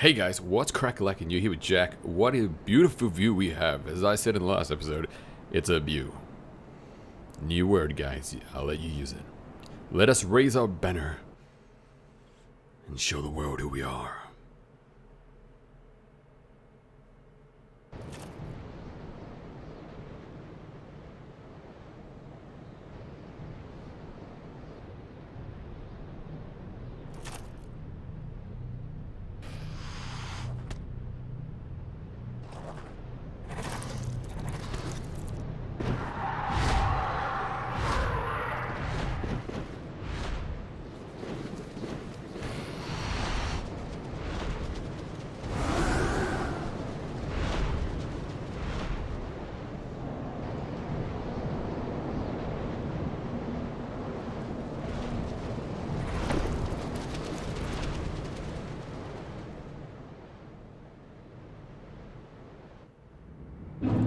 Hey guys, what's crackalackin'? You here with Jack. What a beautiful view we have. As I said in the last episode, it's a view. New word, guys. I'll let you use it. Let us raise our banner and show the world who we are.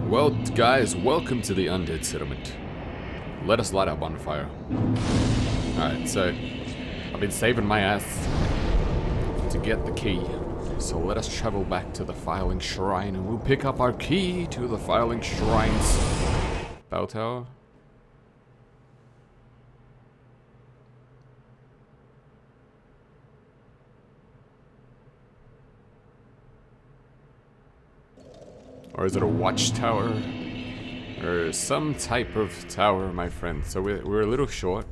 Well, guys, welcome to the Undead Settlement. Let us light our bonfire. Alright, so I've been saving my ass to get the key. So let us travel back to the Fireling Shrine and we'll pick up our key to the Fireling Shrine's Bell Tower. Or is it a watchtower? Or some type of tower, my friend. So we're a little short.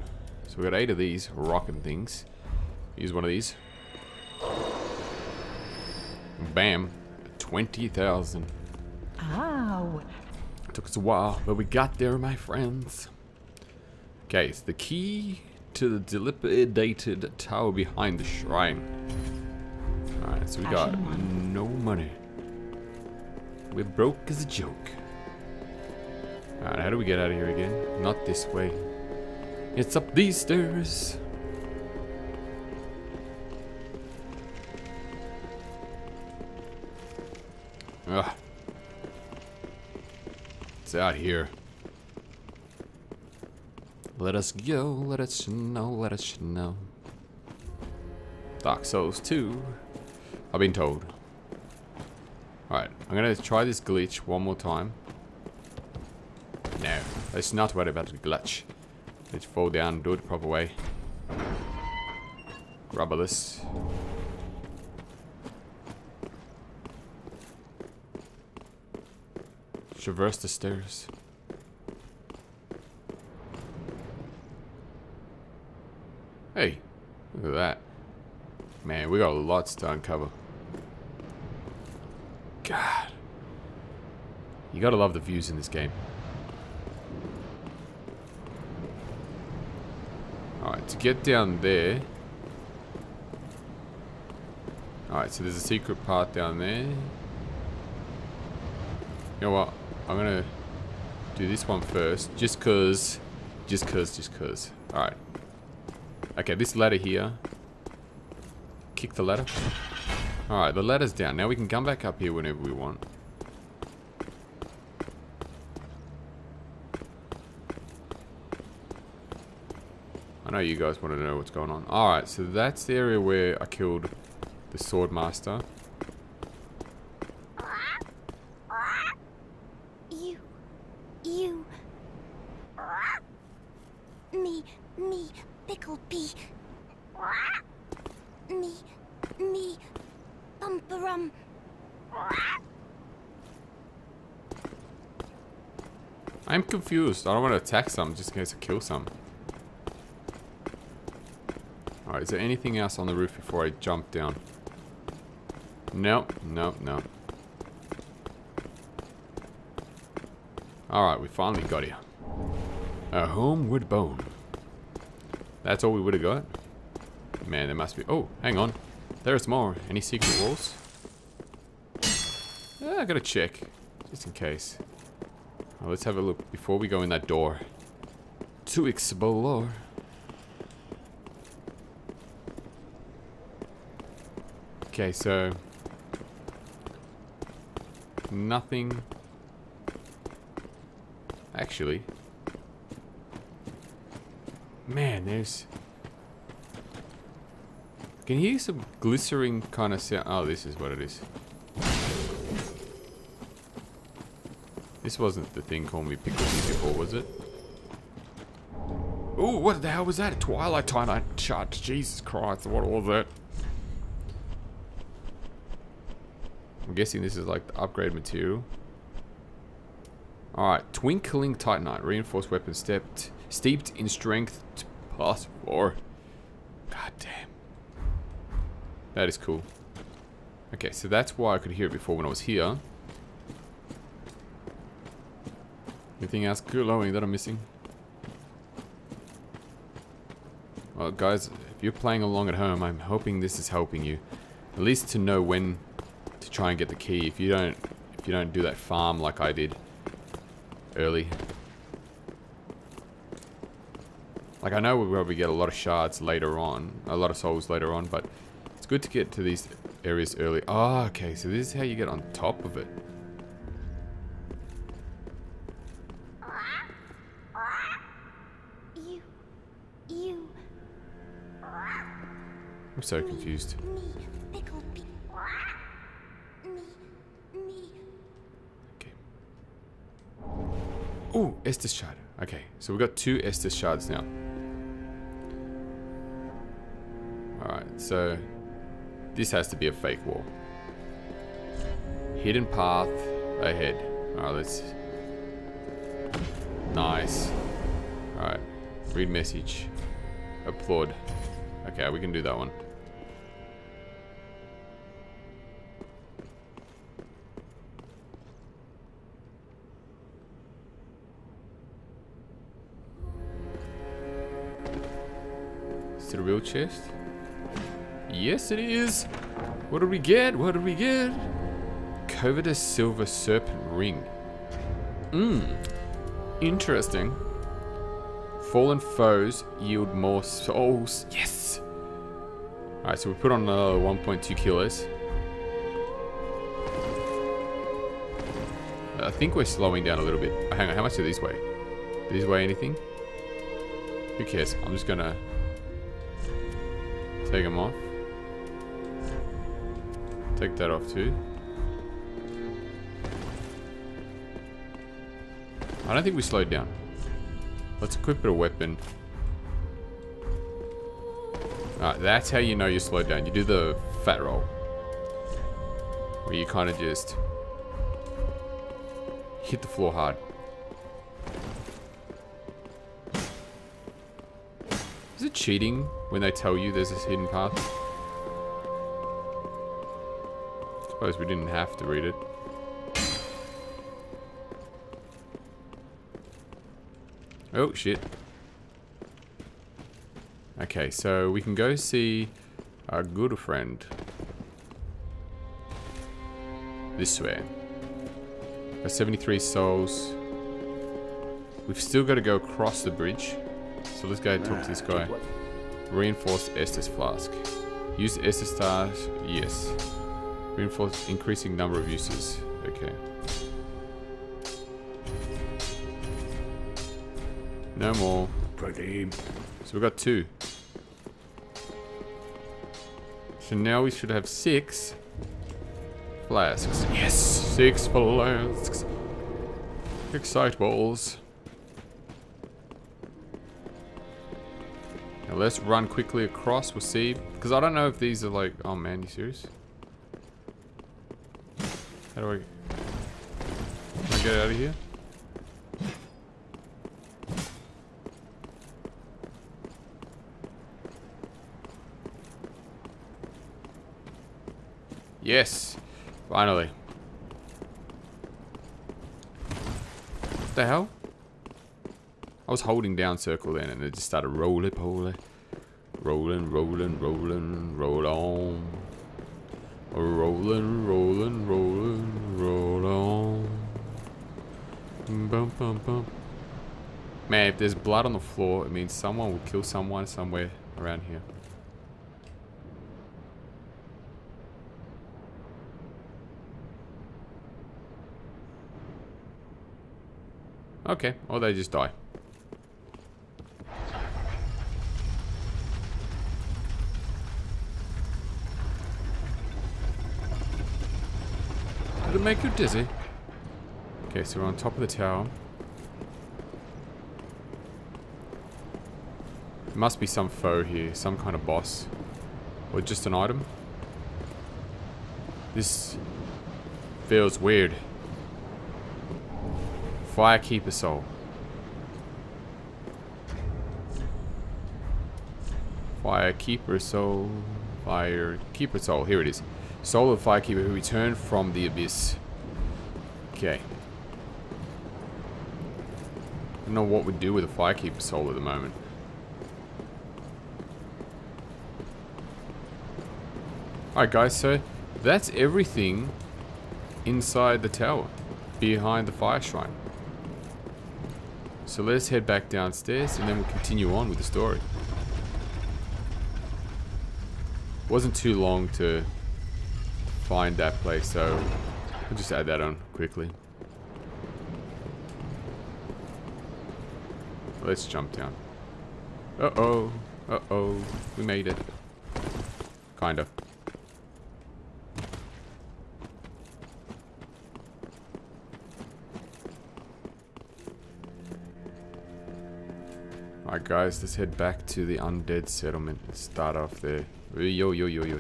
So we got 8 of these rocking things. Use one of these. Bam. 20,000. Ow. It took us a while, but we got there, my friends. Okay, it's the key to the dilapidated tower behind the shrine. Alright, so we got no money. We're broke as a joke. Alright, how do we get out of here again? Not this way. It's up these stairs. Ugh. It's out here. Let us go, let us know, let us know. Dark Souls 2. I've been told. Alright, I'm gonna try this glitch one more time. No, let's not worry about the glitch. Let's fall down, do it the proper way. Grubberless. Traverse the stairs. Hey, look at that. Man, we got lots to uncover. God. You gotta love the views in this game. Alright, to get down there. Alright, so there's a secret part down there. You know what? I'm gonna do this one first. Just cause. Alright. Okay, this ladder here. Kick the ladder. Alright, the ladder's down. Now we can come back up here whenever we want. I know you guys want to know what's going on. Alright, so that's the area where I killed the Swordmaster. Me, pickled pea. Me. Bumperum. I'm confused. I don't want to attack some just in case I kill some. Alright, is there anything else on the roof before I jump down? Nope. Alright, we finally got here. A homeward bone. That's all we would have got? Man, there must be... Oh, hang on. There's more. Any secret walls? I gotta check. Just in case. Well, let's have a look before we go in that door. To explore. Okay, so... Nothing... Actually... Man, there's... Can you hear some glycerine kind of sound? Oh, this is what it is. This wasn't the thing calling me Pickles before, was it? Ooh, what the hell was that? A Twilight Titanite shard. Jesus Christ, what was that? I'm guessing this is like the upgrade material. Alright, twinkling titanite. Reinforced weapon steeped in strength plus 4. God damn. That is cool. Okay, so that's why I could hear it before when I was here. Anything else glowing that I'm missing? Well, guys, if you're playing along at home, I'm hoping this is helping you. At least to know when to try and get the key. If you don't do that farm like I did early. Like, I know we'll probably get a lot of shards later on, a lot of souls later on, but it's good to get to these areas early. Oh, okay, so this is how you get on top of it. I'm so confused. Okay. Ooh, Estus shard. Okay, so we've got 2 Estus shards now. Alright, so this has to be a fake wall. Hidden path ahead. Alright, let's... Nice. Alright, read message. Applaud. Okay, we can do that one. Is it a real chest? Yes, it is. What did we get? What did we get? Covetous Silver Serpent Ring. Interesting. Fallen foes yield more souls. Yes. All right, so we put on another 1.2 kilos. I think we're slowing down a little bit. Oh, hang on, how much do these weigh? Do these weigh anything? Who cares? I'm just gonna take them off. Take that off too. I don't think we slowed down. Let's equip it a weapon. Alright, that's how you know you're slowed down. You do the fat roll. Where you kind of just hit the floor hard. Is it cheating when they tell you there's this hidden path? I suppose we didn't have to read it. Oh, shit. Okay, so we can go see our good friend. This way. Got 73 souls. We've still got to go across the bridge. So let's go and talk to this guy. Reinforced Estus Flask. Use Estus stars. Yes. Reinforced increasing number of uses. Okay. No more. Pretty. So we got 2. So now we should have 6 flasks. Yes! 6 flasks. Excite balls. Now let's run quickly across. We'll see. Because I don't know if these are like... Oh man, you serious? How do I... Can I get out of here? Yes, finally. What the hell? I was holding down circle then and it just started rolling, poly. Rolling, rolling, rolling, roll on. Rolling, rolling, rolling, roll on. Bum, bum, bum. Man, if there's blood on the floor, it means someone will kill someone somewhere around here. Okay, or they just die. Did it make you dizzy? Okay, so we're on top of the tower. There must be some foe here, some kind of boss. Or just an item. This feels weird. Firekeeper soul. Firekeeper soul. Firekeeper soul. Here it is. Soul of Firekeeper who returned from the abyss. Okay. I don't know what we'd do with a Firekeeper soul at the moment. Alright guys, so that's everything inside the tower, behind the fire shrine. So let's head back downstairs and then we'll continue on with the story. It wasn't too long to find that place, so I'll just add that on quickly. Let's jump down. Uh-oh. Uh-oh. We made it. Kinda. Alright guys, let's head back to the undead settlement and start off there. Yo, yo, yo, yo.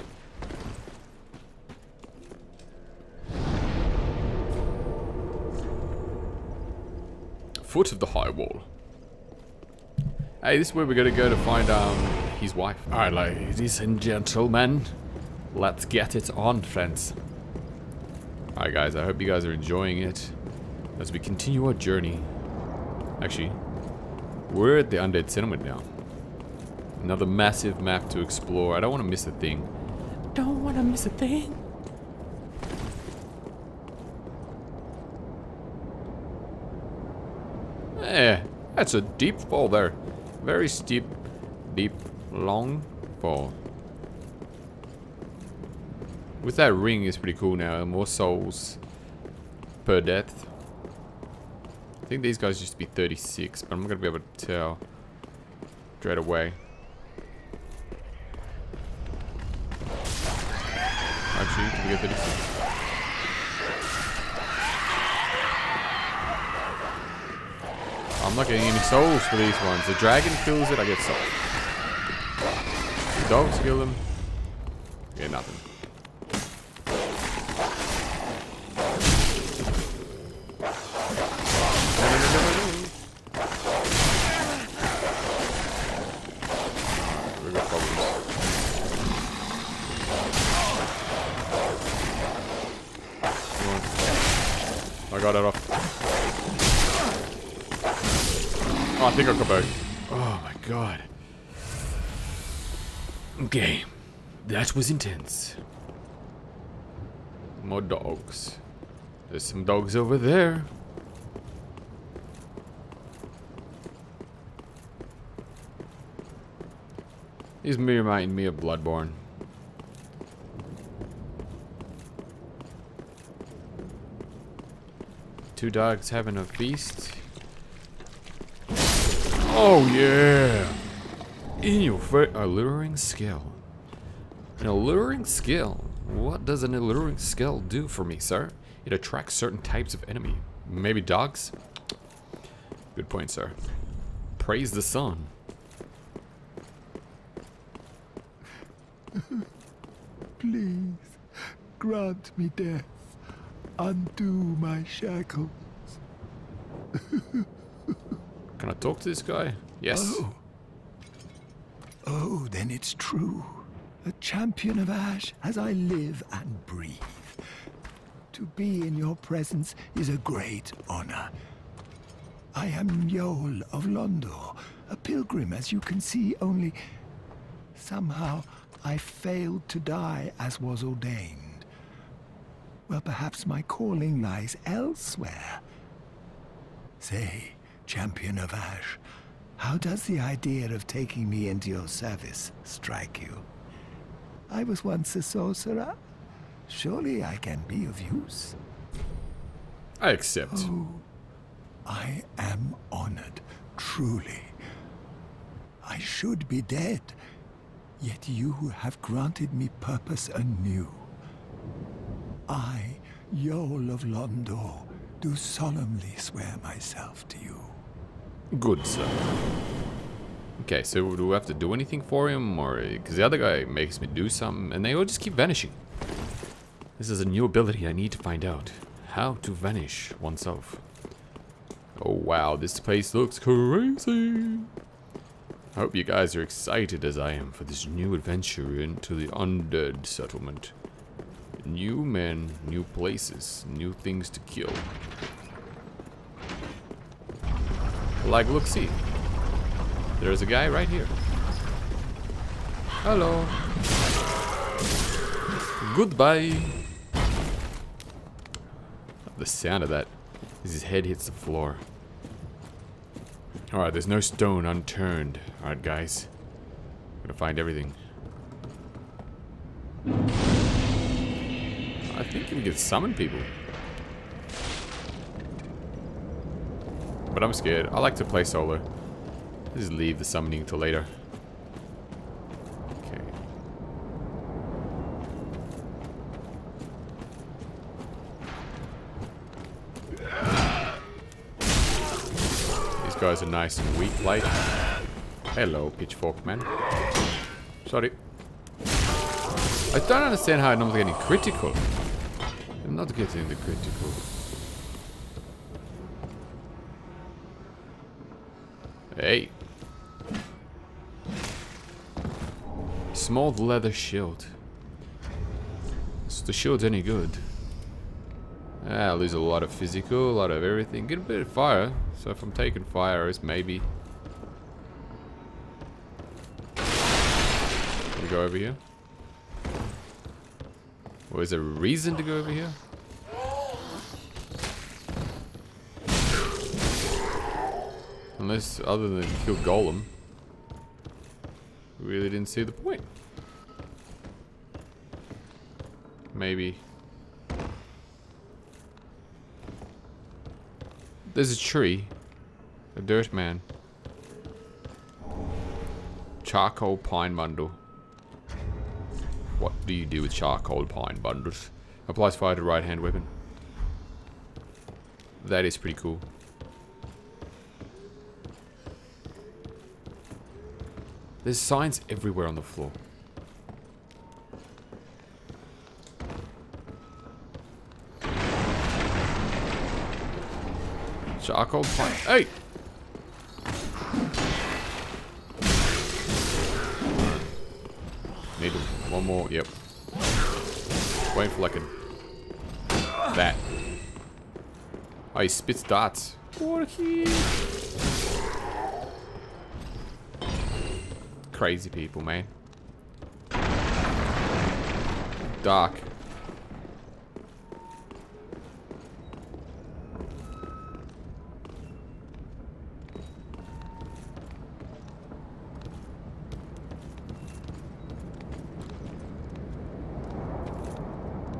Foot of the high wall. Hey, this is where we're gonna go to find his wife. Alright, ladies and gentlemen, let's get it on, friends. Alright guys, I hope you guys are enjoying it as we continue our journey. Actually, we're at the undead settlement now. Another massive map to explore. I don't want to miss a thing. Don't want to miss a thing. Eh, that's a deep fall there. Very steep, deep, long fall. With that ring, it's pretty cool now. More souls per death. I think these guys used to be 36, but I'm not going to be able to tell straight away. Actually, can we get 36? I'm not getting any souls for these ones. The dragon kills it, I get souls. The dogs kill them. Get nothing. Oh my god. Okay. That was intense. More dogs. There's some dogs over there. These remind me of Bloodborne. Two dogs having a feast. Oh yeah! In your face, alluring skill. An alluring skill? What does an alluring skill do for me, sir? It attracts certain types of enemy. Maybe dogs? Good point, sir. Praise the sun. Please, grant me death. Undo my shackles. Can I talk to this guy? Yes. Oh, then it's true. A champion of ash as I live and breathe. To be in your presence is a great honor. I am Yoel of Londor, a pilgrim as you can see, only somehow I failed to die as was ordained. Well, perhaps my calling lies elsewhere. Say, Champion of Ash, how does the idea of taking me into your service strike you? I was once a sorcerer. Surely I can be of use. I accept. Oh, I am honored, truly. I should be dead, yet you have granted me purpose anew. I Yoel of Londor, do solemnly swear myself to you. Good, sir. Okay, so do we have to do anything for him, or because the other guy makes me do something, and they all just keep vanishing. This is a new ability I need to find out. How to vanish oneself. Oh wow, this place looks crazy. I hope you guys are excited as I am for this new adventure into the undead settlement. New men, new places, new things to kill. Like, look, see. There's a guy right here. Hello. Goodbye. The sound of that as his head hits the floor. Alright, there's no stone unturned. Alright, guys. I'm gonna find everything. I think we can summon people. But I'm scared. I like to play solo. Just leave the summoning till later. Okay. These guys are nice and weak light. Hello, pitchfork man. Sorry. I don't understand how I'm not getting critical. I'm not getting the critical. Hey. Small leather shield. So the shield's any good. I lose a lot of physical, a lot of everything. Get a bit of fire. So if I'm taking fire, it's maybe. Can we go over here? Or is there a reason to go over here? Unless, other than kill Golem. Really didn't see the point. Maybe. There's a tree. A dirt man. Charcoal pine bundle. What do you do with charcoal pine bundles? Applies fire to right hand weapon. That is pretty cool. There's signs everywhere on the floor. Charcoal pine. Hey! Need one more. Yep. Wait for like a... that. Oh, he spits darts. Crazy people, man. Dark.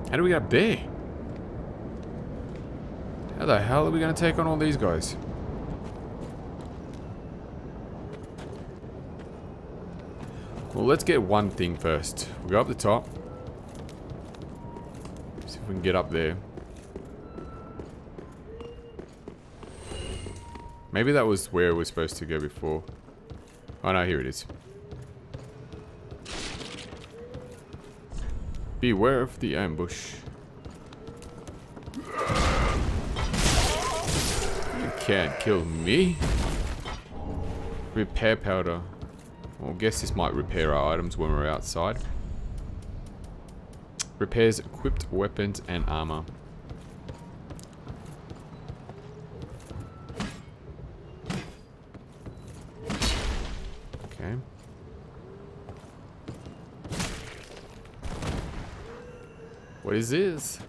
How do we get up there? How the hell are we gonna take on all these guys? Well, let's get one thing first. We'll go up the top. See if we can get up there. Maybe that was where we're supposed to go before. Oh no, here it is. Beware of the ambush. You can't kill me. Repair powder. Well, I guess this might repair our items when we're outside. Repairs equipped weapons and armor. Okay. What is this?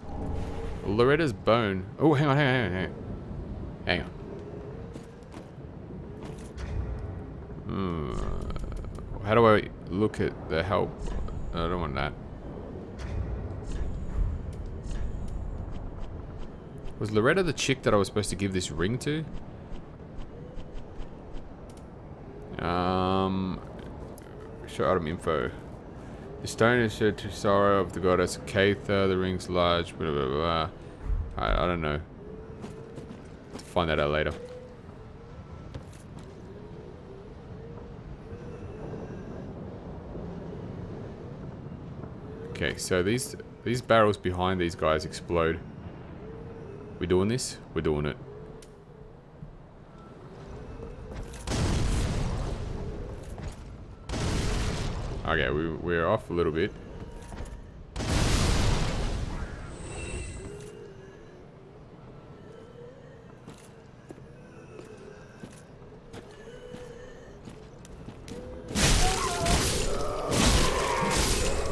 Loretta's bone. Oh, hang on, hang on, hang on. Hang on. How do I look at the help? I don't want that. Was Loretta the chick that I was supposed to give this ring to? Show item info. The stone is said to sorrow of the goddess Catha. The ring's large. Blah blah blah. I don't know. Find that out later. Okay, so these barrels behind these guys explode. We doing this? We're doing it. Okay, we're off a little bit.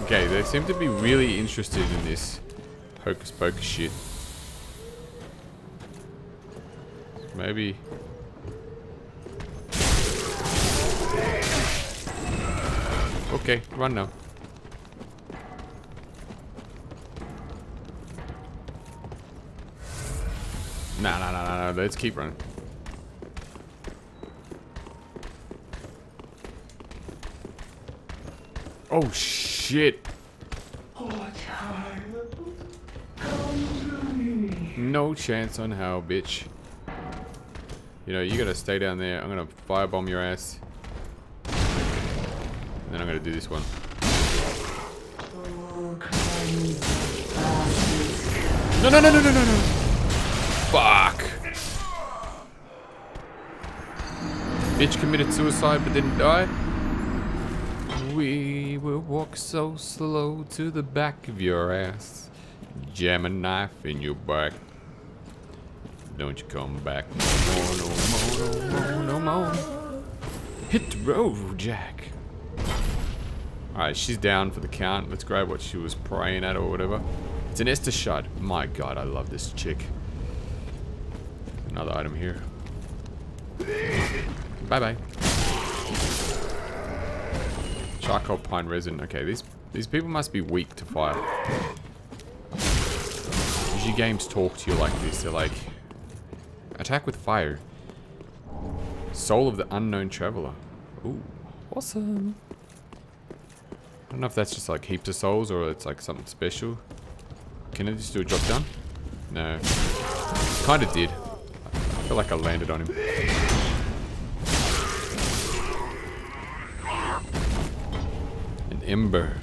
Okay, they seem to be really interested in this hocus pocus shit. Maybe... Okay, run now. Nah, let's keep running. Oh shit! No chance on how, bitch. You know, you gotta stay down there. I'm gonna firebomb your ass. And then I'm gonna do this one. No. Fuck. Bitch committed suicide but didn't die. We will walk so slow to the back of your ass, jam a knife in your back. Don't you come back no more, no more. Hit the road, Jack. Alright, she's down for the count. Let's grab what she was praying at or whatever. It's an Estus shard. My god, I love this chick. Another item here. Bye-bye. Charcoal pine resin. Okay, these people must be weak to fire. Usually games talk to you like this. They're like, attack with fire. Soul of the unknown traveler. Ooh, awesome. I don't know if that's just like heaps of souls or it's like something special. Can I just do a drop down? No. Kind of did. I feel like I landed on him. Ember.